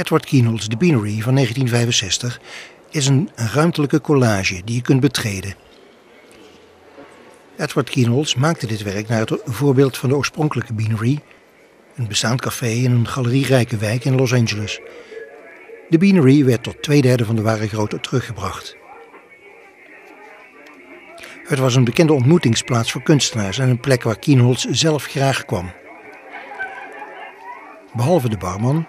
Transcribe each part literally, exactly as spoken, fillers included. Edward Kienholz, de Beanery van negentien vijfenzestig, is een ruimtelijke collage die je kunt betreden. Edward Kienholz maakte dit werk naar het voorbeeld van de oorspronkelijke Beanery, een bestaand café in een galerierijke wijk in Los Angeles. De Beanery werd tot twee derde van de ware grootte teruggebracht. Het was een bekende ontmoetingsplaats voor kunstenaars en een plek waar Kienholz zelf graag kwam. Behalve de barman,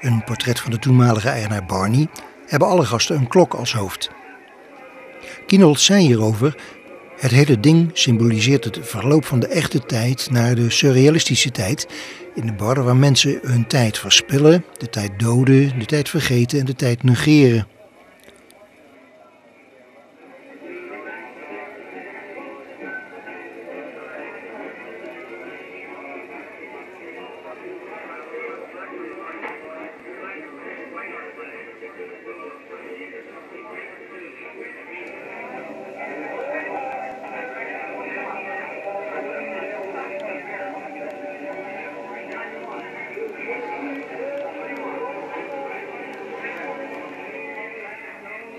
een portret van de toenmalige eigenaar Barney, hebben alle gasten een klok als hoofd. Kienholz zei hierover: het hele ding symboliseert het verloop van de echte tijd naar de surrealistische tijd, in de barre waar mensen hun tijd verspillen, de tijd doden, de tijd vergeten en de tijd negeren.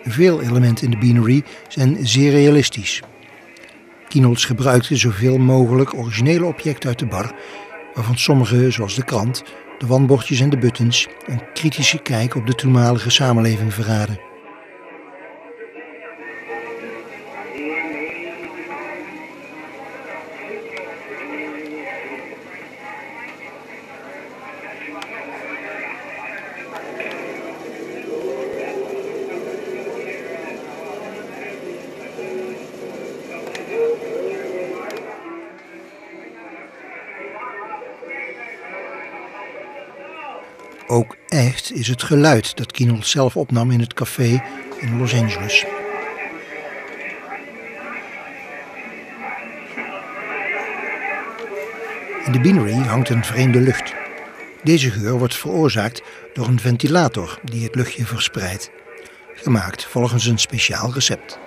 Veel elementen in de Beanery zijn zeer realistisch. Kienholz gebruikte zoveel mogelijk originele objecten uit de bar, waarvan sommige, zoals de krant, de wanbordjes en de buttons, een kritische kijk op de toenmalige samenleving verraden. Ook echt is het geluid dat Kienholz zelf opnam in het café in Los Angeles. In de Beanery hangt een vreemde lucht. Deze geur wordt veroorzaakt door een ventilator die het luchtje verspreidt, gemaakt volgens een speciaal recept.